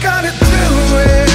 just gotta do it.